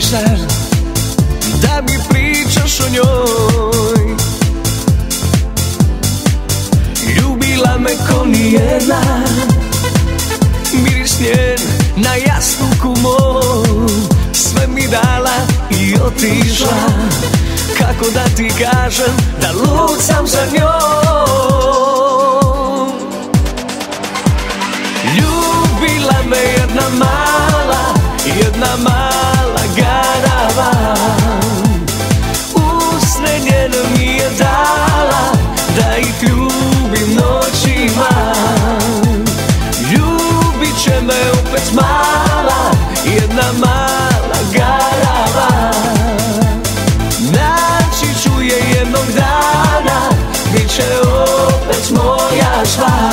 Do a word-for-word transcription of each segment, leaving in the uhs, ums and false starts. moj žar, da mi pričaš o njoj. Ljubila me ko nijedna, miris njen na jastuku moj. Sve mi dala i otišla, kako da ti kažem da lud sam za njom. Ljubila me jedna mala, jedna mala garava. Usne njeno mi je dala, da ih ljubim noćima. Ljubit će me opet mala, jedna mala garava. Naći ću je jednog dana, bit će opet moja žva.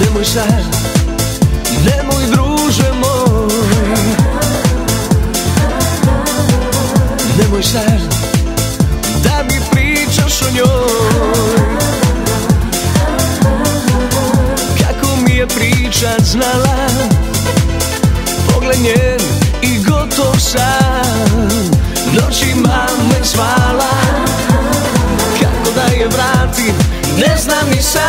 Nemoj žar, nemoj druže moj. Nemoj žar, da mi pričaš o njoj. Kako mi je pričat znala, pogled njen i gotov sam. Noćima me zvala, kako da je vratim, ne znam ni sam.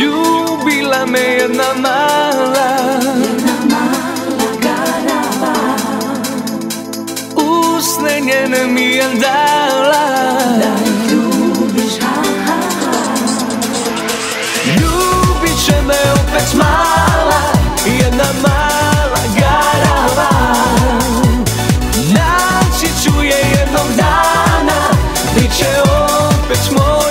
Ljubila me jedna mala, jedna mala garava. Usne njene mi je dala, da ih ljubiš, ha, ha, ha. Ljubit će me opet mala, jedna mala garava. Naći ću je jednog dana, bit će opet moj.